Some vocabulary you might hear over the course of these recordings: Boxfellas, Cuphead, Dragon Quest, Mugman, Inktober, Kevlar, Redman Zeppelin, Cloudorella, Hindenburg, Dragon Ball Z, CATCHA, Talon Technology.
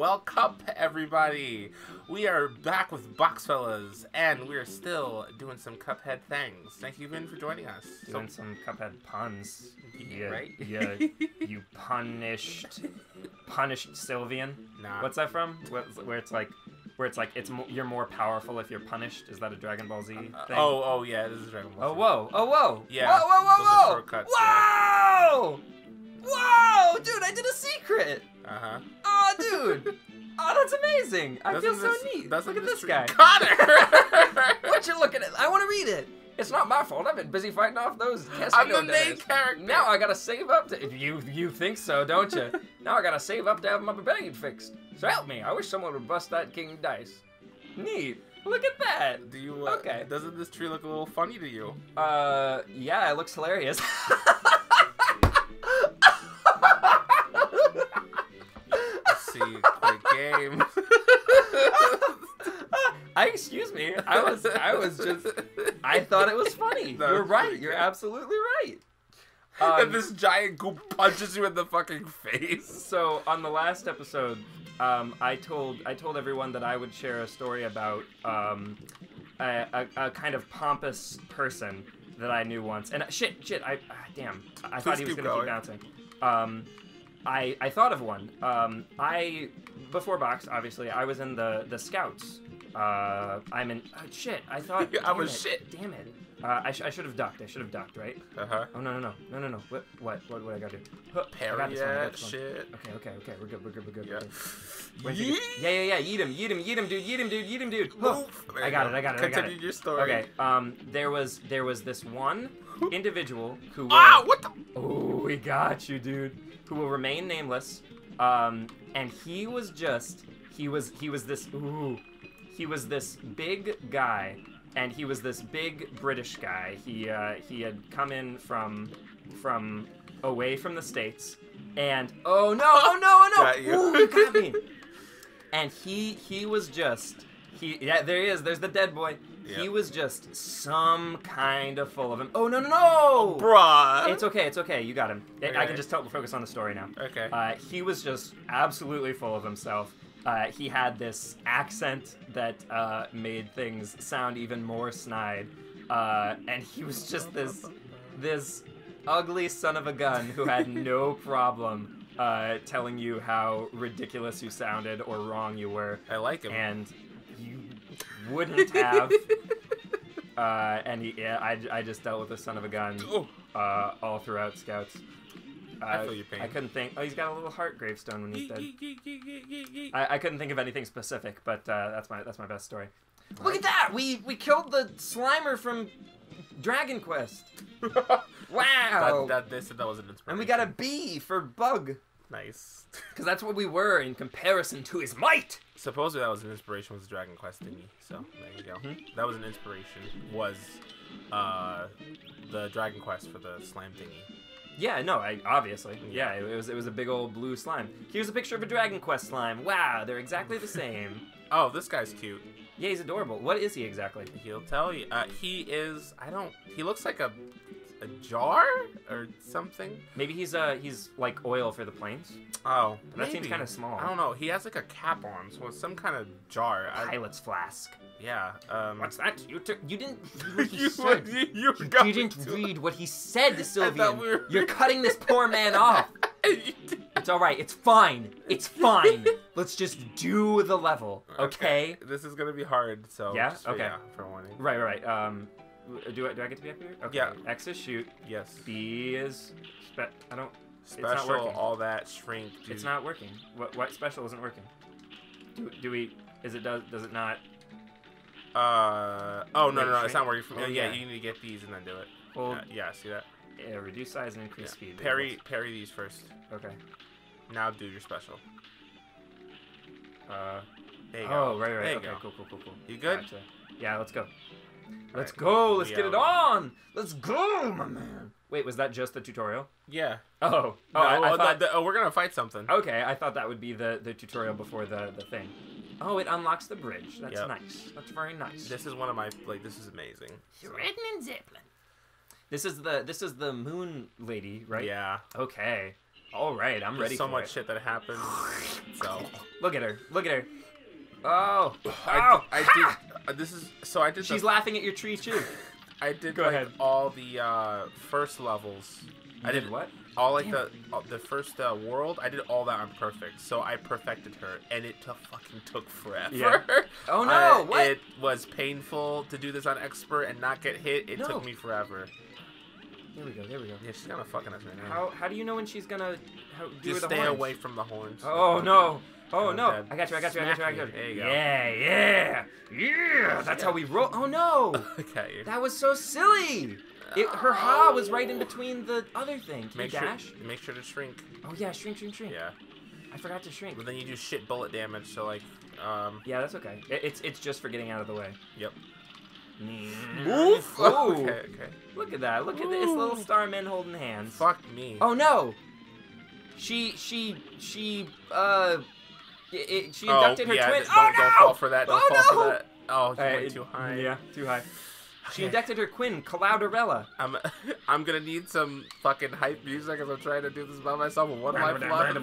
Welcome up, everybody. We are back with Boxfellas, and we are still doing some Cuphead things. Thank you, Vin, for joining us. Doing some Cuphead puns. Yeah, right? Yeah, you punished Sylvian. Nah. What's that from? Where it's like you're more powerful if you're punished. Is that a Dragon Ball Z thing? Oh yeah, this is Dragon Ball Z. Oh whoa. Yeah. Whoa. Shortcuts, whoa! Yeah. Whoa, dude, I did a secret! Uh-huh. Oh, dude! Oh, that's amazing! I feel so neat! Look at this guy. Connor! What you looking at? I want to read it! It's not my fault. I've been busy fighting off those Casino I'm the main character! Now I gotta save up to... If you think so, don't you? Now I gotta save up to have my rebellion fixed. So help me! I wish someone would bust that king dice. Neat! Look at that! Do you... okay. Doesn't this tree look a little funny to you? Yeah, it looks hilarious. Game. Excuse me. I was just. I thought it was funny. No, you're right. You're absolutely right. And this giant goop punches you in the fucking face. So on the last episode, I told everyone that I would share a story about a kind of pompous person that I knew once. And shit. Damn. I thought he was gonna keep bouncing. I thought of one. Before Box, obviously, I was in the Scouts. Damn it. I should have ducked. Right? Uh-huh. Oh, no. What would I gotta do? Parry that shit. Okay, we're good. Yeah. Yeah, yeet him, dude. I got it. Continue your story. Okay, there was this one individual who was... Ah, what the... Oh, we got you, dude. Who will remain nameless, and he was this big guy, and he was this big British guy. He had come in from away from the States, and oh no! Ooh, you got me. And he was just yeah, there he is. There's the dead boy. Yep. He was just some kind of full of him. Oh, no! Bruh! It's okay. You got him. Okay. I can just focus on the story now. Okay. He was just absolutely full of himself. He had this accent that made things sound even more snide. And he was just this ugly son of a gun who had no problem telling you how ridiculous you sounded or wrong you were. I like him. And... wouldn't have, I just dealt with the son of a gun all throughout Scouts. I feel your pain. I couldn't think. Oh, he's got a little heart gravestone when he's dead. I couldn't think of anything specific, but that's my best story. Right. Look at that! We killed the Slimer from Dragon Quest. Wow! That was an inspiration. And we got a B for bug. Nice. Because that's what we were in comparison to his might. Supposedly that was an inspiration with Dragon Quest thingy. So there you go. Mm-hmm. That was an inspiration. Was the Dragon Quest for the slime thingy? Yeah. No. Obviously. Yeah. It was a big old blue slime. Here's a picture of a Dragon Quest slime. Wow. They're exactly the same. Oh, this guy's cute. Yeah, he's adorable. What is he exactly? He'll tell you. He is. I don't. He looks like a jar or something. Maybe he's like oil for the planes. Oh, maybe. That seems kind of small. I don't know. He has like a cap on, so it's some kind of jar. Pilot's flask. Yeah. What's that? You didn't read what he said. You didn't read what he said, Sylvian. You're cutting this poor man off. It's all right. It's fine. It's fine. Let's just do the level, okay? This is gonna be hard. So yeah. For warning. Right. Do I get to be up here? Okay. Yeah. X is shoot. Yes. B is... I don't... Special, it's not working. All that, shrink, dude. It's not working. What special isn't working? Do we... Is it... Does it not... Oh, no. It's not working for me. Yeah, you need to get these and then do it. Hold. Yeah, see that? Yeah, reduce size and increase speed. Parry these first. Okay. Now do your special. There you go. Oh, right. There you go. Cool. You good? Gotcha. Yeah, let's go. Let's go! Let's get it on! Let's go, my man! Wait, was that just the tutorial? Yeah. Oh. No, I thought... we're gonna fight something. Okay, I thought that would be the tutorial before the thing. Oh, it unlocks the bridge. That's nice. That's very nice. This is one of my... Like, this is amazing. Redman Zeppelin. This is the moon lady, right? Yeah. Okay. All right, I'm ready. There's so much shit that happened. So look at her. Look at her. Oh. I did. This is so I did. She's laughing at your tree too. I did like all the first levels. I did what? All like the first world. I did all that on perfect. So I perfected her, and it fucking took forever. Yeah. Oh no! What? It was painful to do this on expert and not get hit. It took me forever. There we go. There we go. Yeah, she's gonna fucking us right now. How do you know when she's gonna do the horns? Just stay away from the horns. Oh no! Oh no! I got you! I got you! I got you! I got you! There you go. Yeah! Yeah! Yeah! That's how we roll. Oh no! Okay. That was so silly. Her ha was right in between the other thing. Can you dash? Make sure to shrink. Oh yeah, shrink, shrink, shrink. Yeah. I forgot to shrink. But then you do shit bullet damage. So like. Yeah, that's okay. It's just for getting out of the way. Yep. Oof! Oh, okay, okay. Look at that! Look at this little starman holding hands. Fuck me! Oh no! She inducted her twin. Oh no! Don't fall for that! Don't fall for that! Oh, you went too high. Yeah, too high. She inducted her Quinn, Cloudorella. I'm gonna need some fucking hype music as I'm trying to do this by myself with one life left.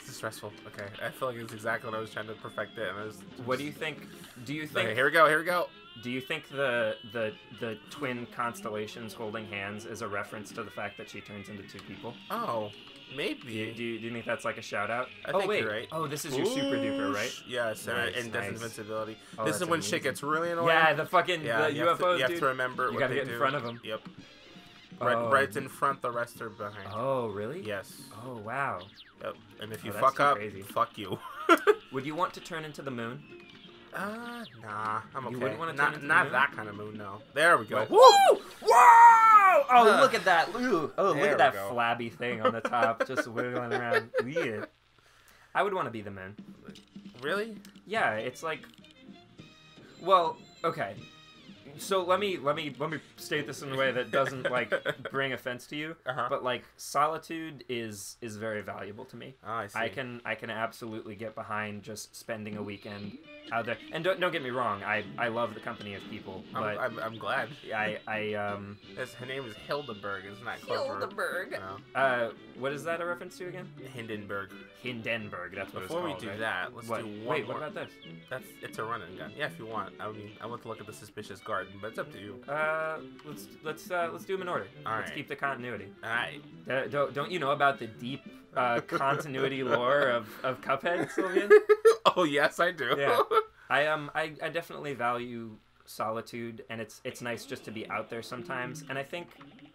This is stressful. Okay, I feel like it's exactly what I was trying to perfect it. And I was just... What do you think? Do you think? Okay, here we go. Here we go. Do you think the twin constellations holding hands is a reference to the fact that she turns into two people? Oh. Maybe. Do you think that's like a shout out? I think wait. You're right. Oh, this is your super duper, right? Yes, nice, and nice. Invincibility. Oh, this is when amazing. Shit gets really annoying. Yeah, the fucking the you UFOs. You have to remember you what gotta they get do. In front of them. Yep. Oh. Right in front. The rest are behind. Oh, really? Yes. Oh, wow. Yep. And if you fuck up, crazy. Fuck you. Would you want to turn into the moon? Nah. I'm okay. You wouldn't want to turn into the moon? Not that kind of moon, no. There we go. Woo! Whoa! Oh, look at that! Ooh. Oh, look at that flabby thing on the top, just wiggling around. Yeah. I would want to be the moon. Really? Yeah, it's like. Well, okay. So let me state this in a way that doesn't like bring offense to you. But like solitude is very valuable to me. Oh, I see. I can absolutely get behind just spending a weekend out there. And don't get me wrong, I love the company of people. But I'm glad. I her name is Hindenburg. It's not clever. Hindenburg. No. What is that a reference to again? Hindenburg. Hindenburg. That's what Before it's called. Before we do that, let's do one more. What about this? It's a running gun. Yeah, if you want. I mean, I want to look at the suspicious guard. But it's up to you. Let's do them in order. Let's keep the continuity. All right. Don't you know about the deep continuity lore of Cuphead, Sylvian? Oh yes, I do. Yeah. I definitely value solitude, and it's nice just to be out there sometimes. And I think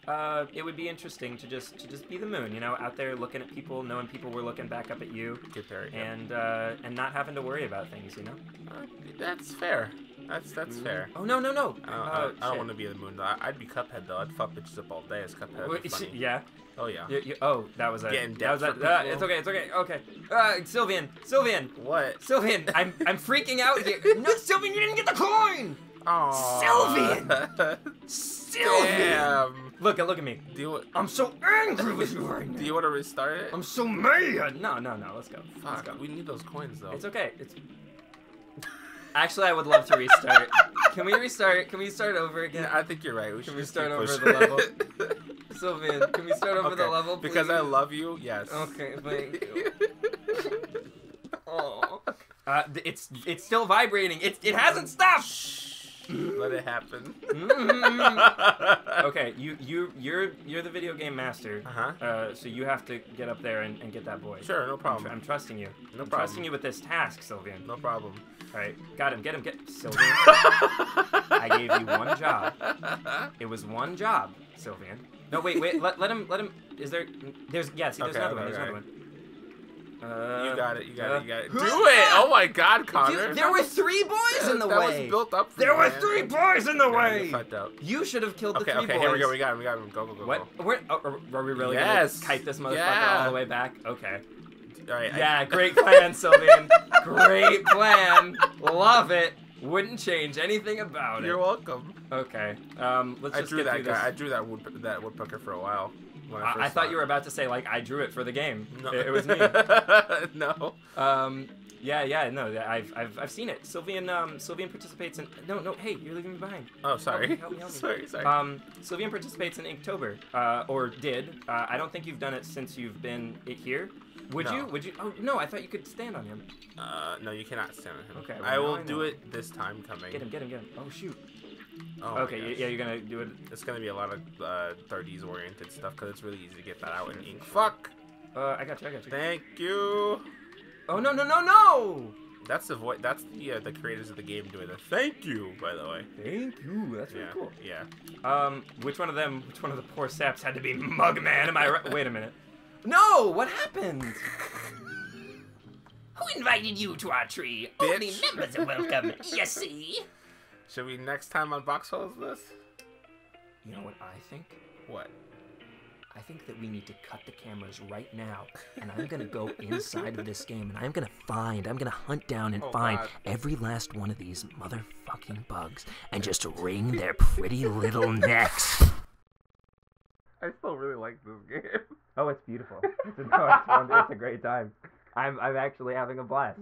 it would be interesting to just be the moon, you know, out there looking at people, knowing people were looking back up at you, and not having to worry about things, you know. That's fair. That's fair. Oh no! I don't want to be the moon though. I'd be Cuphead though. I'd fuck bitches up all day as Cuphead. Wait, funny. Yeah. Oh yeah. That was a. That was a. It's okay. Okay. Sylvian. What? Sylvian, I'm freaking out here. No, Sylvian, you didn't get the coin. Sylvian. Damn. Look at me. I'm so angry with you right now. Do you want to restart it? I'm so mad. No. Let's go. Fuck. Let's go. We need those coins though. It's okay. It's. Actually, I would love to restart. Can we restart? Can we start over again? Yeah, I think you're right. Can we start over the level? Sylvian, can we start over the level, please? Because I love you, yes. Okay, thank you. Oh. It's still vibrating. It hasn't stopped! Let it happen. Okay, you're the video game master. So you have to get up there and get that boy. Sure, no problem. I'm trusting you. No problem. I'm trusting you with this task, Sylvian. No problem. All right, got him. Get him, Sylvian. I gave you one job. It was one job, Sylvian. No, wait. Let him. Is there? There's. Yeah. See, there's another one. There's another one. You got it. Do it! Oh my God, Connor! There were three boys in the way! That was built up for you, man. There were three boys in the way! You should have killed the three boys. Okay, here we go, we got him. Go. What? Are we really gonna kite this motherfucker all the way back? Okay. All right, great plan, Sylvian. Great plan. Love it. Wouldn't change anything about it. You're welcome. Okay. Let's just get through this. I drew that woodpecker for a while. I thought you were about to say, like, I drew it for the game. No. It was me. No. Yeah, no, I've seen it. Sylvian participates in... No, hey, you're leaving me behind. Oh, sorry. Help me. Sorry. Sylvian participates in Inktober, or did. I don't think you've done it since you've been here. Would you? Oh, no, I thought you could stand on him. No, you cannot stand on him. Okay. Well, I will do it this time coming. Get him. Oh, shoot. Oh, okay, yeah, you're gonna do it. It's gonna be a lot of 30s oriented stuff because it's really easy to get that out in ink. Fuck! I got you. Thank you! Oh, no! That's the voice. That's the creators of the game doing the thank you, by the way. Thank you. That's really cool. Yeah. Which one of the poor saps had to be Mugman? Am I right? Wait a minute. No! What happened? Who invited you to our tree? Bitch. Only members are welcome, you see? Should we next time on Boxfellas this? You know what I think? What? I think that we need to cut the cameras right now, and I'm gonna go inside of this game, and I'm gonna hunt down and find every last one of these motherfucking bugs, and just wring their pretty little necks. I still really like this game. Oh, it's beautiful. It's a great time. I'm actually having a blast.